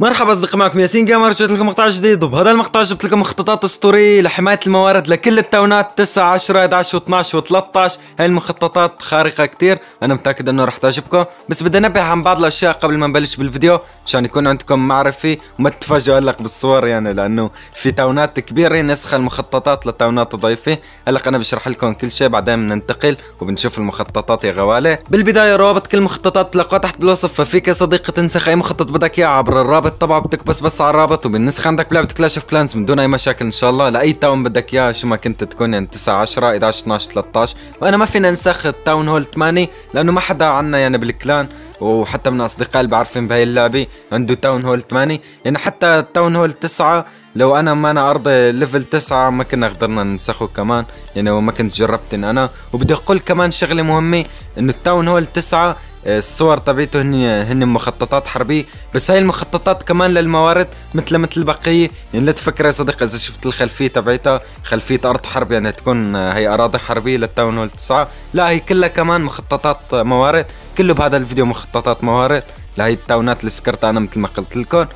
مرحبا اصدقاء، معكم ياسين جيمر. جبت لكم مقطع جديد، وبهذا المقطع جبت لكم مخططات اسطوريه لحمايه الموارد لكل التاونات 9 10 11 و12 و13. هاي المخططات خارقه كتير، انا متاكد انه راح تعجبكم، بس بدي انبه عن بعض الاشياء قبل ما نبلش بالفيديو عشان يكون عندكم معرفه وما تتفاجئوا هلق بالصور، يعني لانه في تاونات كبيره نسخ المخططات لتاونات ضعيفه. هلق انا بشرح لكم كل شيء، بعدين بننتقل وبنشوف المخططات يا غواله. بالبدايه روابط كل المخططات تلاقوها تحت بالوصف، ففيك يا صديقي تنسخ اي مخطط بدك اياه عبر الرابط. طبعا بتكبس بس على الرابط وبالنسخ عندك بلعبة كلاش اوف كلانز من دون اي مشاكل ان شاء الله لاي تاون بدك اياه، شو ما كنت تكون، يعني 9 10 11 12 13. وانا ما فينا نسخ التاون هول 8 لانه ما حدا عنا يعني بالكلان، وحتى من اصدقائي اللي بعرفهم بهي اللعبه عنده تاون هول 8، يعني حتى تاون هول 9 لو انا ارضي ليفل 9 ما كنا قدرنا ننسخه كمان، يعني وما كنت جربت انا. وبدي اقول كمان شغله مهمه، انه التاون هول 9 الصور تبعته هن مخططات حربيه، بس هاي المخططات كمان للموارد مثل البقيه، يعني لا تفكر يا صديق اذا شفت الخلفيه تبعتها خلفيه ارض حرب يعني تكون هي اراضي حربيه للتاون هول 9، لا هي كلها كمان مخططات موارد، كله بهذا الفيديو مخططات موارد لهي التاونات اللي سكرتها انا مثل ما قلت لكم.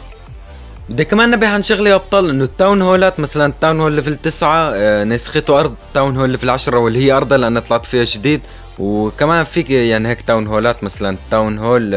بدي كمان نبه عن شغله يا ابطال، انه التاون هولات مثلا التاون هول ليفل 9 نسخته ارض التاون هول ليفل 10 واللي هي ارضها لانها طلعت فيها جديد، وكمان فيك يعني هيك تاون هولات مثلا تاون هول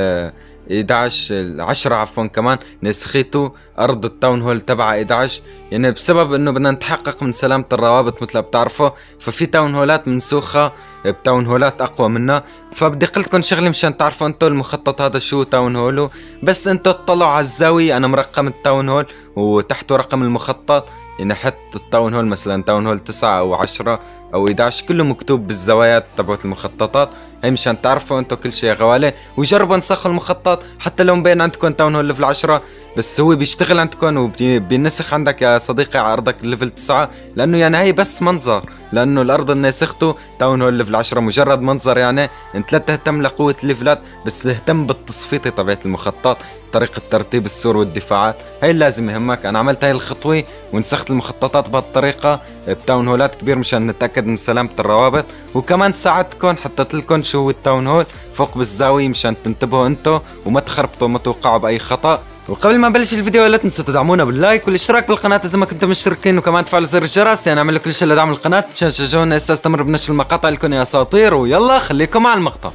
11 10 عفوا كمان نسخته ارض التاون هول تبع 11، يعني بسبب انه بدنا نتحقق من سلامه الروابط مثل ما بتعرفوا، ففي تاون هولات منسوخه بتاون هولات اقوى منها. فبدي اقول لكم شغله مشان تعرفوا انتم المخطط هذا شو تاون هولو، بس انتم اطلعوا على الزاويه، انا مرقم التاون هول وتحته رقم المخطط، يعني حط التاون هول مثلا تاون هول 9 او 10 او 11 كله مكتوب بالزوايا تبعت المخططات، هي مشان تعرفوا انتم كل شيء يا غواله. وجربوا انسخوا المخطط حتى لو مبين عندكم تاون هول ليفل 10، بس هو بيشتغل عندكم وبينسخ عندك يا صديقي على ارضك ليفل 9، لانه يعني هي بس منظر، لانه الارض اللي نسخته تاون هول ليفل 10 مجرد منظر، يعني انت لا تهتم لقوه الليفلات بس اهتم بالتصفيطه تبعت المخطط، طريقه ترتيب السور والدفاعات، هي لازم يهمك. انا عملت هاي الخطوه ونسخت المخططات بهالطريقه بتاون هولات كبير مشان نتاكد من سلامه الروابط، وكمان ساعدتكم حطيت لكم شو هو التاون هول فوق بالزاويه مشان تنتبهوا انتم وما تخربطوا وما توقعوا باي خطا. وقبل ما نبلش الفيديو لا تنسوا تدعمونا باللايك والاشتراك بالقناه اذا ما كنتم مشتركين، وكمان تفعلوا زر الجرس يعني اعملوا كل شيء لدعم القناه مشان تشجعونا هسه استمر بنشر المقاطع لكم يا اساطير. ويلا خليكم مع المقطع.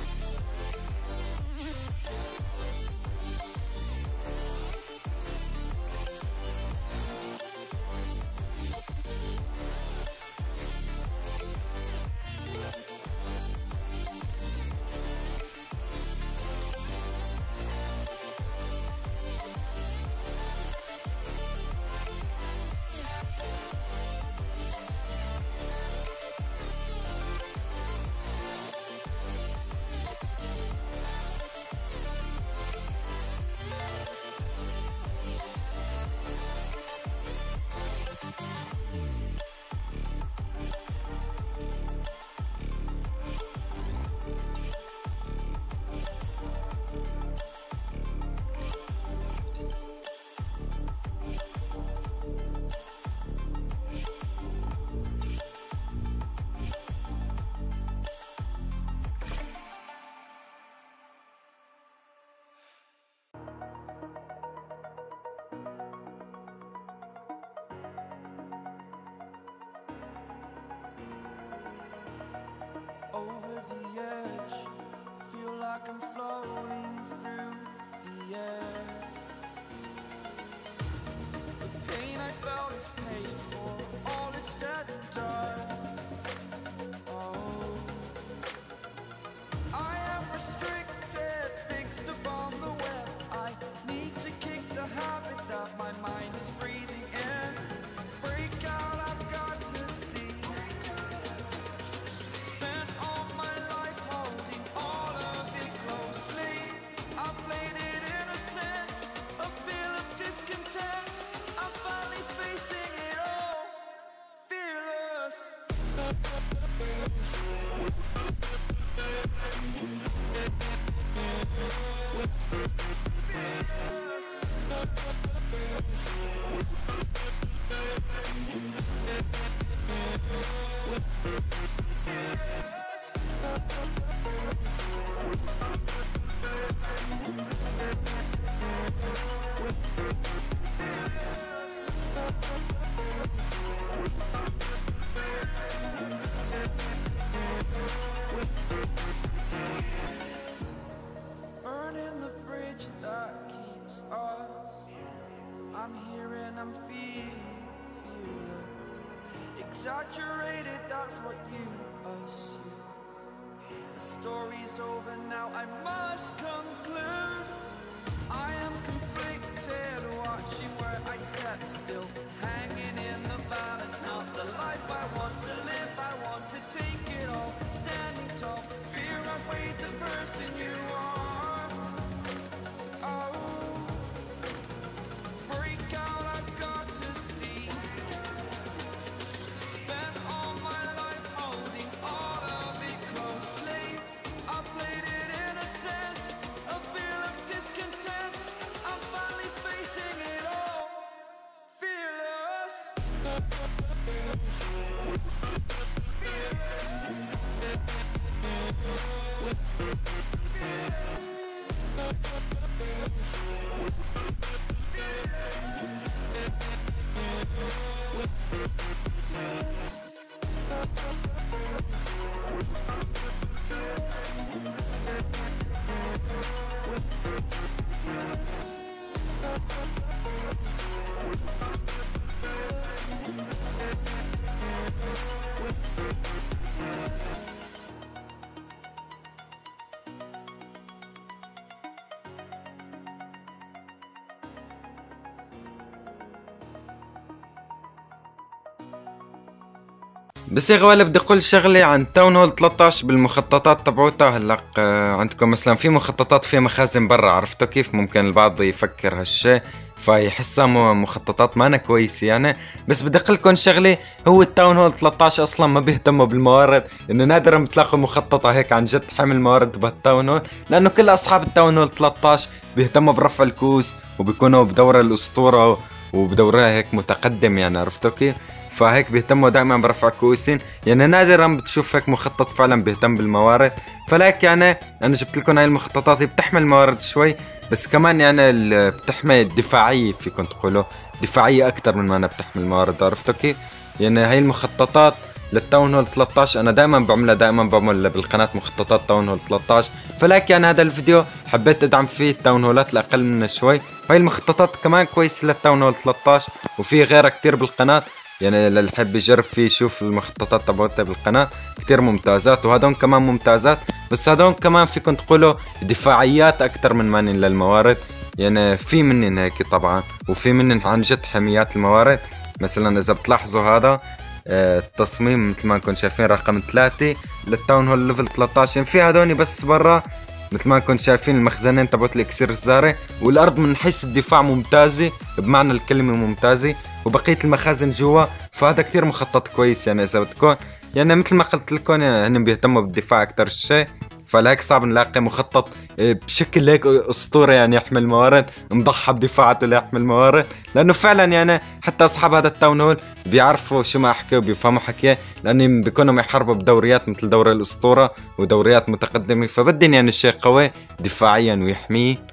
Over the edge, feel like I'm floating through the air. The pain I felt is paid for, all is said and done. Oh, I am restricted, fixed upon the web. I need to kick the habit that my mind is breathing in. Break out, I've got to see. Exaggerated, that's what you assume. The story's over now, I must conclude. I am conflicted, watching where I step still, hanging in the balance, not the life I want to live. I want to take it all, standing tall. Fear outweighed the person you are. Oh, بس يا غوالي بدي اقول شغله عن تاون هول 13 بالمخططات تبعوتها. هلا عندكم مثلا في مخططات فيها مخازن برا، عرفتوا كيف ممكن البعض يفكر هالشي فيحسها مخططات مانا كويسه يعني. بس بدي اقول لكم شغله، هو التاون هول 13 اصلا ما بيهتموا بالموارد، انه نادرا بتلاقوا مخططه هيك عن جد حمل موارد بهالتاون هول، لانه كل اصحاب التاون هول 13 بيهتموا برفع الكوس وبيكونوا بدور الاسطوره وبدورها هيك متقدم يعني، عرفتوا كيف؟ فهيك بيهتموا دائما برفع كويسين يعني، نادرا بتشوف هيك مخطط فعلا بيهتم بالموارد. فلك يعني انا جبت لكم هاي المخططات، هي بتحمل موارد شوي بس كمان يعني بتحمل الدفاعيه، فيكم تقولوا دفاعيه اكثر من ما انا بتحمل موارد، عرفتوا كيف؟ يعني هاي المخططات للتاون هول 13 انا دائما بعملها، دائما بعمل بالقناه مخططات تاون هول 13. فلك يعني هذا الفيديو حبيت ادعم فيه التاون هولات الاقل منه شوي، هاي المخططات كمان كويسه للتاون هول 13 وفي غيرها كثير بالقناه يعني، اللي حب يجرب فيه يشوف المخططات تبعتها بالقناه كتير ممتازات، وهدول كمان ممتازات بس هدول كمان فيكم تقولوا دفاعيات اكثر من مانن للموارد يعني، في منن هيك طبعا وفي منن عن جد حميات الموارد. مثلا اذا بتلاحظوا هذا التصميم مثل ما انكم شايفين رقم 3 للتاون هول ليفل 13 يعني، في هدول بس برا مثل ما انكم شايفين المخزنين تبعت الاكسير الزاري، والارض من حيث الدفاع ممتازه بمعنى الكلمه ممتازه، وبقيه المخازن جوا. فهذا كثير مخطط كويس يعني، اذا بدكم يعني مثل ما قلت لكم هن بيهتموا بالدفاع اكثر شيء، فلهيك صعب نلاقي مخطط بشكل هيك اسطوري يعني يحمل موارد، مضحى بدفاعاته ليحمل موارد، لانه فعلا يعني حتى اصحاب هذا التاون هول بيعرفوا شو ما احكي وبيفهموا حكيه، لانهم بيكونوا يحاربوا بدوريات مثل دوري الاسطوره ودوريات متقدمه، فبدهم يعني شيء قوي دفاعيا ويحميه.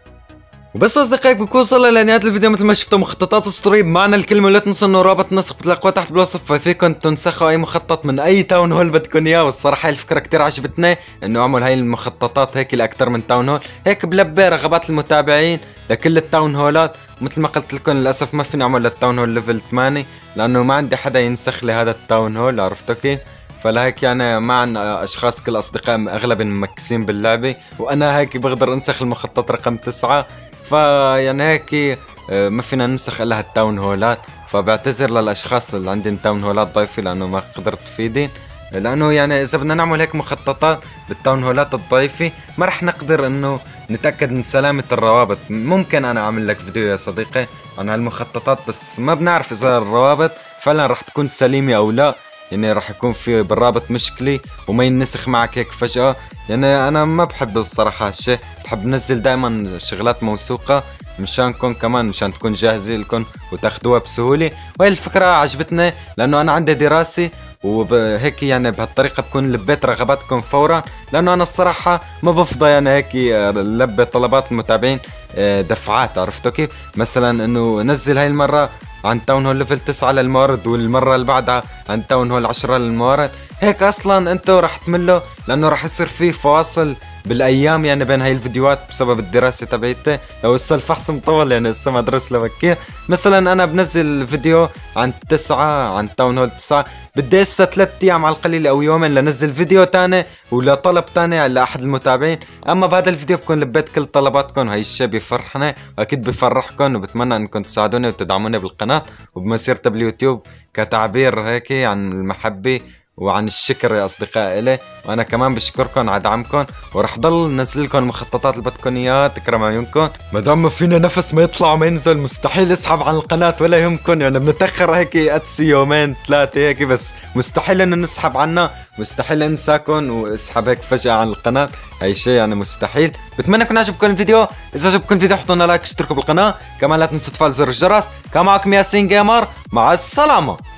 وبس اصدقائي بكون وصلنا لنهايه الفيديو، مثل ما شفتوا مخططات اسطوريه بمعنى الكلمه، ولا تنسوا انه رابط النسخ بتلاقوه تحت بالوصف، ففيكم تنسخوا اي مخطط من اي تاون هول بدكم اياه. والصراحه الفكره كثير عجبتني انه اعمل هاي المخططات هيك لاكثر من تاون هول، هيك بلبي رغبات المتابعين لكل التاون هولات. مثل ما قلت لكم للاسف ما فيني اعمل للتاون هول ليفل 8 لانه ما عندي حدا ينسخ لي هذا التاون هول، عرفتوا كيف؟ فلهيك يعني ما عندنا اشخاص، كل اصدقائي اغلبا ممكسين باللعبه، وانا هيك بقدر انسخ المخطط رقم 9، فيعني هيك ما فينا ننسخ الا هالتاون هولات. فبعتذر للاشخاص اللي عندهم تاون هولات ضعيفه لانه ما قدرت افيدهم، لانه يعني اذا بدنا نعمل هيك مخططات بالتاون هولات الضعيفه ما رح نقدر انه نتاكد من سلامه الروابط. ممكن انا اعمل لك فيديو يا صديقي عن هالمخططات بس ما بنعرف اذا الروابط فعلا رح تكون سليمه او لا، يعني رح يكون في بالرابط مشكله وما ينسخ معك هيك فجاه يعني. انا ما بحب الصراحه هالشيء، بحب نزل دائما شغلات موثوقه مشانكم كمان، مشان تكون جاهزه لكم وتاخذوها بسهوله. وهي الفكره عجبتني لانه انا عندي دراسه، وهيك يعني بهالطريقه بكون لبيت رغباتكم فورا، لانه انا الصراحه ما بفضى يعني هيك لبي طلبات المتابعين دفعات، عرفتوا كيف؟ مثلا انه نزل هاي المره عن تاون هول ليفل 9 للموارد، والمره اللي بعدها عن تاون هول 10 للموارد، هيك اصلا انتم رح تملوا لانه رح يصير في فواصل بالايام يعني بين هاي الفيديوهات بسبب الدراسه تبعيتي، لو هسه الفحص مطول يعني هسه ما درس لبكير. مثلا انا بنزل فيديو عن 9 عن تاون هول 9، بدي هسه 3 ايام على القليل او يومين لنزل فيديو ثاني ولا طلب ثاني لاحد المتابعين. اما بهذا الفيديو بكون لبيت كل طلباتكم، هاي الشيء بفرحنا واكيد بفرحكم، وبتمنى انكم تساعدوني وتدعموني بالقناه وبمسيرتي باليوتيوب كتعبير هيك عن المحبه وعن الشكر يا اصدقائي إلي. وانا كمان بشكركم على دعمكم، ورح ضل نزل لكم المخططات اللي بدكم اياها، تكرم عيونكم. ما دام ما فينا نفس ما يطلع وما ينزل مستحيل اسحب عن القناه ولا يهمكم، يعني بنتاخر هيك قدسي يومين 3 هيك، بس مستحيل انه نسحب عنها، مستحيل انساكم واسحب هيك فجاه عن القناه، هي شيء يعني مستحيل. بتمنى يكون عجبكم الفيديو، اذا عجبكم الفيديو حطوا لنا لايك، اشتركوا بالقناه، كمان لا تنسوا تفعلوا زر الجرس. كان معكم ياسين جيمر، مع السلامه.